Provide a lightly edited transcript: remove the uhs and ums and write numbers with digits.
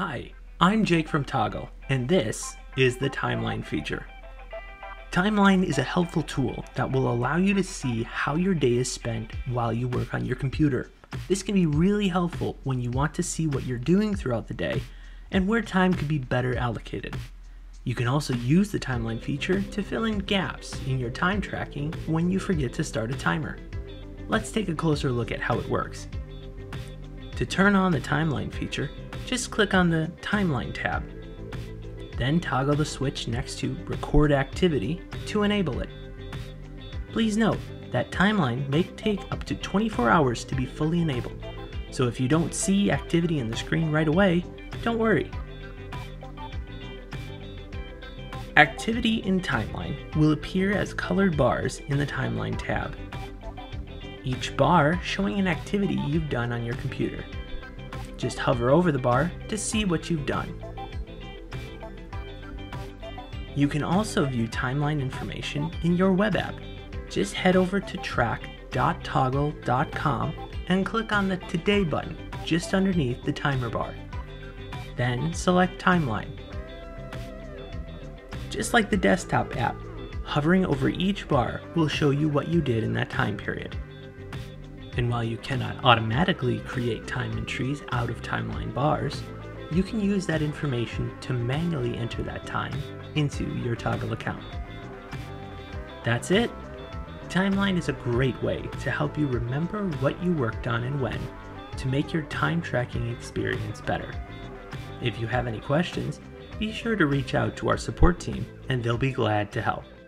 Hi, I'm Jake from Toggl, and this is the Timeline feature. Timeline is a helpful tool that will allow you to see how your day is spent while you work on your computer. This can be really helpful when you want to see what you're doing throughout the day and where time could be better allocated. You can also use the Timeline feature to fill in gaps in your time tracking when you forget to start a timer. Let's take a closer look at how it works. To turn on the Timeline feature, just click on the Timeline tab. Then toggle the switch next to Record Activity to enable it. Please note that Timeline may take up to 24 hours to be fully enabled, so if you don't see activity in the screen right away, don't worry. Activity in Timeline will appear as colored bars in the Timeline tab, each bar showing an activity you've done on your computer. Just hover over the bar to see what you've done. You can also view timeline information in your web app. Just head over to track.toggl.com and click on the Today button just underneath the timer bar. Then select Timeline. Just like the desktop app, hovering over each bar will show you what you did in that time period. And while you cannot automatically create time entries out of timeline bars, you can use that information to manually enter that time into your Toggl account. That's it! Timeline is a great way to help you remember what you worked on and when, to make your time tracking experience better. If you have any questions, be sure to reach out to our support team and they'll be glad to help.